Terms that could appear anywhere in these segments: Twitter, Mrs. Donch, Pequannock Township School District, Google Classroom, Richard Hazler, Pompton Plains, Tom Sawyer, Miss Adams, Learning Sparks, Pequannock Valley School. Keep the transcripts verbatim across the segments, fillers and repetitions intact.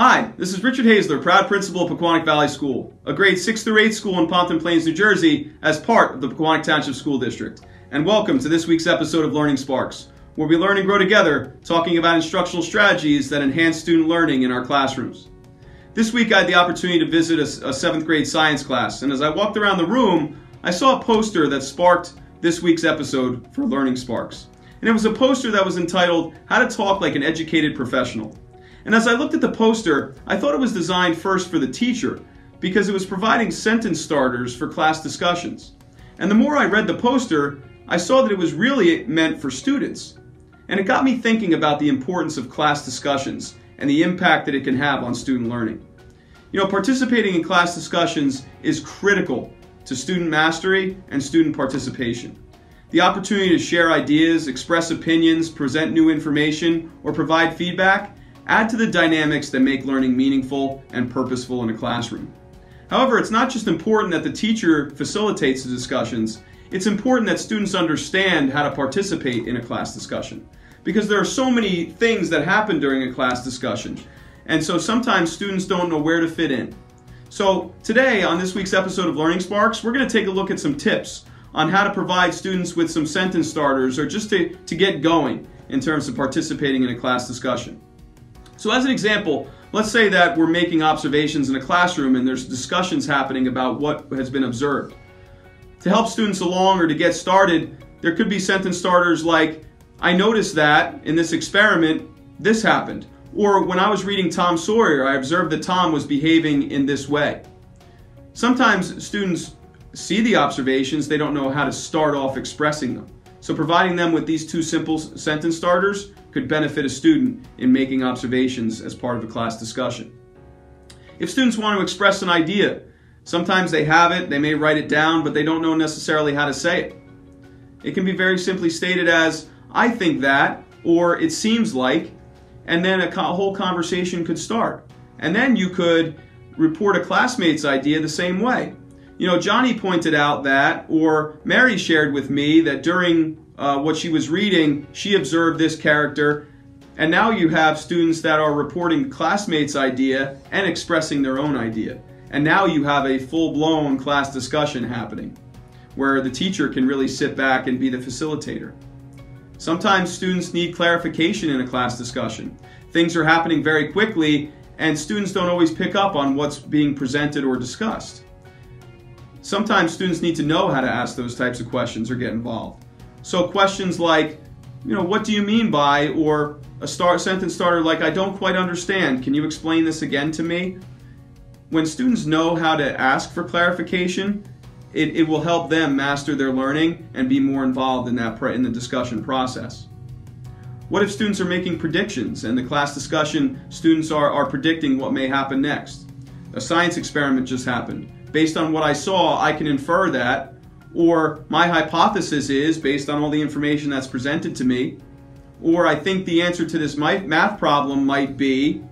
Hi, this is Richard Hazler, proud principal of Pequannock Valley School, a grade six through eight school in Pompton Plains, New Jersey, as part of the Pequannock Township School District. And welcome to this week's episode of Learning Sparks, where we learn and grow together, talking about instructional strategies that enhance student learning in our classrooms. This week I had the opportunity to visit a, a seventh grade science class, and as I walked around the room, I saw a poster that sparked this week's episode for Learning Sparks. And it was a poster that was entitled, How to Talk Like an Educated Professional. And as I looked at the poster, I thought it was designed first for the teacher because it was providing sentence starters for class discussions. And the more I read the poster, I saw that it was really meant for students. And it got me thinking about the importance of class discussions and the impact that it can have on student learning. You know, participating in class discussions is critical to student mastery and student participation. The opportunity to share ideas, express opinions, present new information, or provide feedback add to the dynamics that make learning meaningful and purposeful in a classroom. However, it's not just important that the teacher facilitates the discussions, it's important that students understand how to participate in a class discussion, because there are so many things that happen during a class discussion, and so sometimes students don't know where to fit in. So today, on this week's episode of Learning Sparks, we're going to take a look at some tips on how to provide students with some sentence starters or just to, to get going in terms of participating in a class discussion. So as an example, let's say that we're making observations in a classroom and there's discussions happening about what has been observed. To help students along or to get started, there could be sentence starters like, I noticed that in this experiment, this happened. Or when I was reading Tom Sawyer, I observed that Tom was behaving in this way. Sometimes students see the observations, they don't know how to start off expressing them. So providing them with these two simple sentence starters could benefit a student in making observations as part of a class discussion. If students want to express an idea, sometimes they have it, they may write it down, but they don't know necessarily how to say it. It can be very simply stated as, I think that, or it seems like, and then a co- whole conversation could start. And then you could report a classmate's idea the same way. You know, Johnny pointed out that, or Mary shared with me that during Uh, what she was reading, she observed this character, and now you have students that are reporting classmates' idea and expressing their own idea. And now you have a full-blown class discussion happening, where the teacher can really sit back and be the facilitator. Sometimes students need clarification in a class discussion. Things are happening very quickly, and students don't always pick up on what's being presented or discussed. Sometimes students need to know how to ask those types of questions or get involved. So questions like, you know, what do you mean by, or a start, sentence starter like, I don't quite understand, can you explain this again to me? When students know how to ask for clarification, it, it will help them master their learning and be more involved in, that, in the discussion process. What if students are making predictions and the class discussion, students are, are predicting what may happen next? A science experiment just happened. Based on what I saw, I can infer that. Or my hypothesis is, based on all the information that's presented to me, or I think the answer to this math problem might be,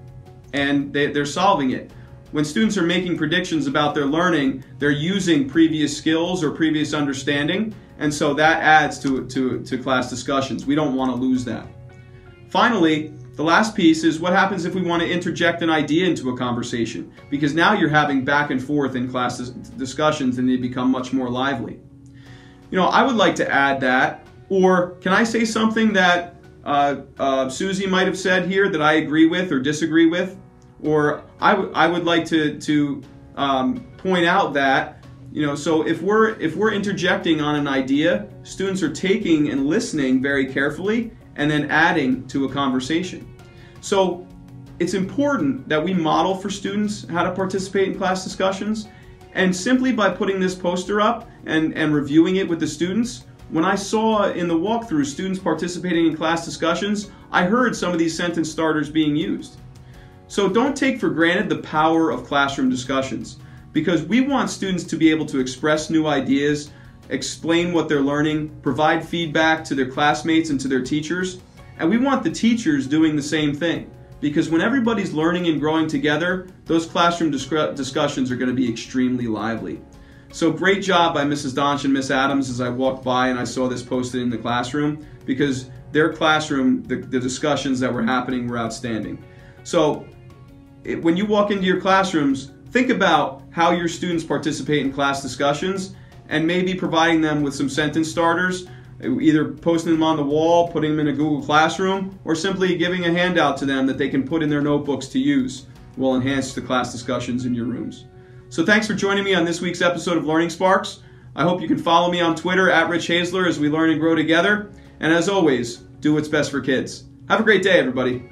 and they're solving it. When students are making predictions about their learning, they're using previous skills or previous understanding, and so that adds to, to, to class discussions. We don't want to lose that. Finally, the last piece is what happens if we want to interject an idea into a conversation, because now you're having back and forth in class discussions and they become much more lively. You know, I would like to add that, or can I say something that uh, uh, Susie might have said here that I agree with or disagree with? Or I, I would like to, to um, point out that, you know, so if we're, if we're interjecting on an idea, students are taking and listening very carefully and then adding to a conversation. So it's important that we model for students how to participate in class discussions. And simply by putting this poster up and, and reviewing it with the students, when I saw in the walkthrough students participating in class discussions, I heard some of these sentence starters being used. So don't take for granted the power of classroom discussions, because we want students to be able to express new ideas, explain what they're learning, provide feedback to their classmates and to their teachers, and we want the teachers doing the same thing, because when everybody's learning and growing together, those classroom dis discussions are going to be extremely lively. So great job by Missus Donch and Miss Adams as I walked by and I saw this posted in the classroom, because their classroom, the, the discussions that were happening were outstanding. So it, when you walk into your classrooms, think about how your students participate in class discussions and maybe providing them with some sentence starters, either posting them on the wall, putting them in a Google Classroom, or simply giving a handout to them that they can put in their notebooks to use will enhance the class discussions in your rooms. So thanks for joining me on this week's episode of Learning Sparks. I hope you can follow me on Twitter at Rich Hazler as we learn and grow together. And as always, do what's best for kids. Have a great day, everybody.